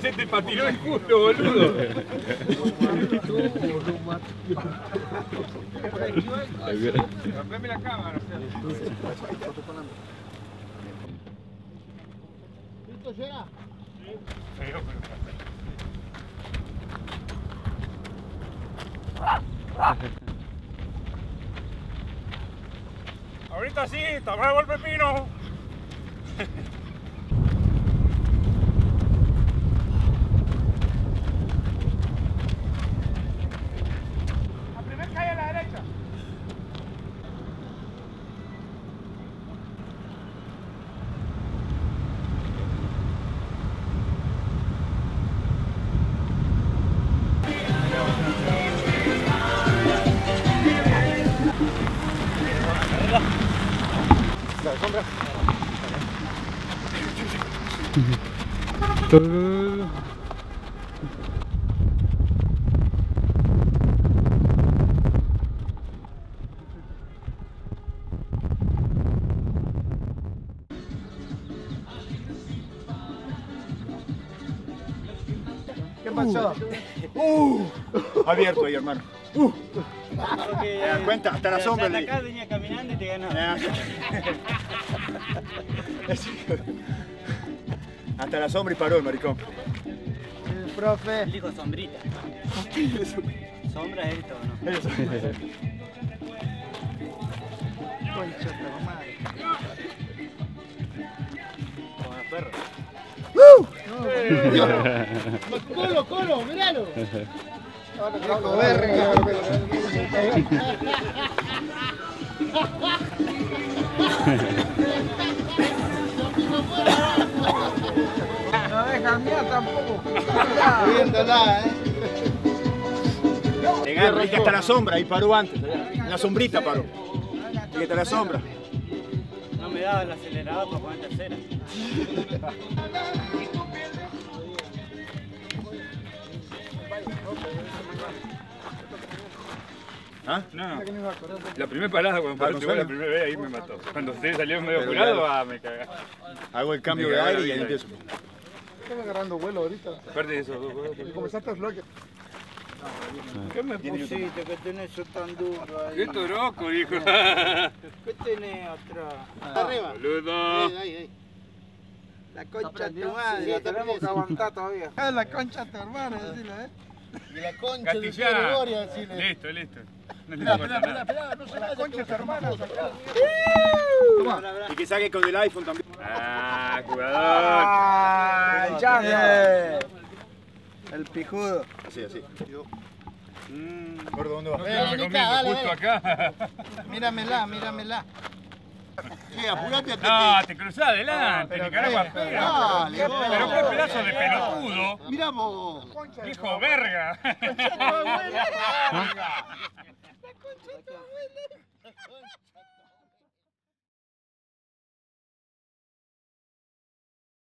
Se te patinó el culo, boludo. Rompeme la cámara. ¿Listo, llega? Sí. Ahorita sí, te muevo el pepino. La primera calle a la derecha. La sombra. ¿Qué pasó? Abierto ahí, hermano. Porque, ¿te das cuenta? Hasta la sombra. Hasta acá venía caminando y te ganaba. Hasta la sombra y paró el maricón. El profe. El hijo sombrita. Sombra es esto, ¿no? Eso. Con el perro. Colo, Colo, miralo. No dejan mía tampoco. Llegaron que hasta la sombra y paró antes. La sombrita paró. Y hasta la sombra. No me daba el acelerador para poner tercera. ¿Ah? No, la primera parada cuando paró la primera vez ahí me mató. Cuando usted salió medio curado, me cagá. Hago el cambio de aire y ahí empiezo. Estaba agarrando vuelo ahorita. Aparte de eso, comenzaste a bloquear. ¿Qué me pusiste que tenés yo tan duro ahí? Qué toroco, dijo. ¿Qué tenés atrás? Arriba. Boludo. La concha de tu madre. La tenemos que aguantar todavía. La concha de tu hermana, decirle, ¿eh? Y la concha de tu hermana, decirle. Listo, listo. Esperá, no se la concha tu hermana. Y que saque con el iPhone también. ¡Ah, jugador! ¡Ah, ya! El pijudo. Así, así. Gordo, ¿dónde vas? Justo acá. Míramela. Sí, apurate a te cruzás adelante, Nicaragua. Pero qué pedazo de pelotudo. Mirá vos. Hijo verga.